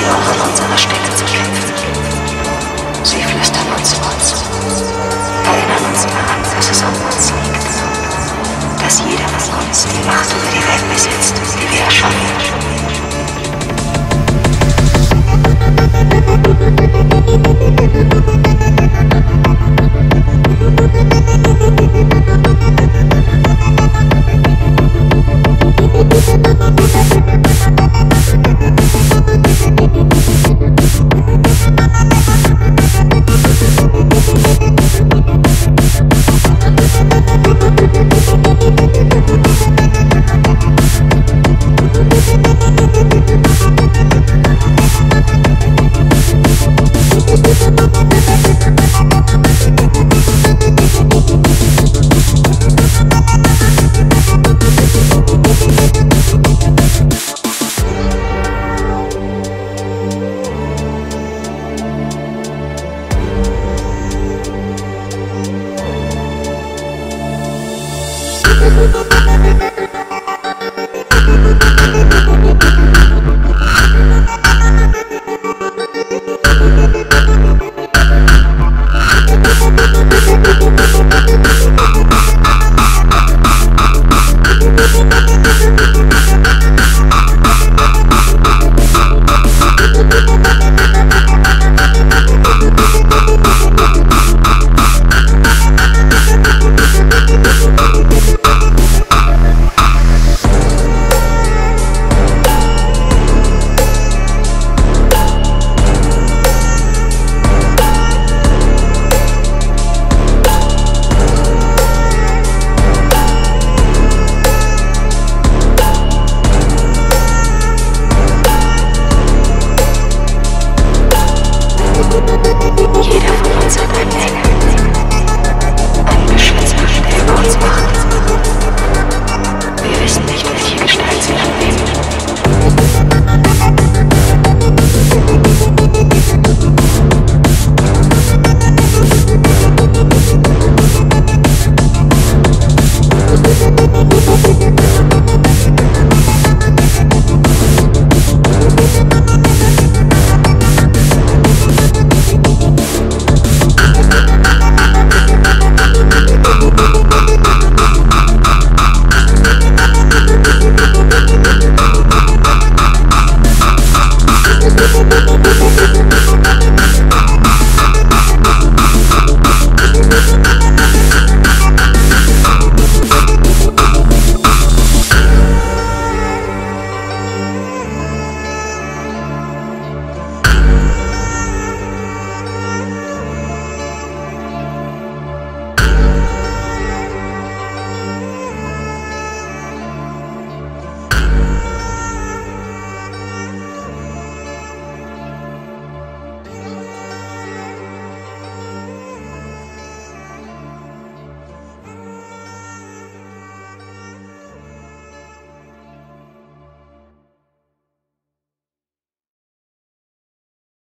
die auch in unserer Städte zu kämpfen. Sie flüstern uns zu uns, erinnern uns daran, dass es an uns liegt, dass jeder von uns die Macht über die Welt besitzt, die wir jeder von uns hat eine Menge.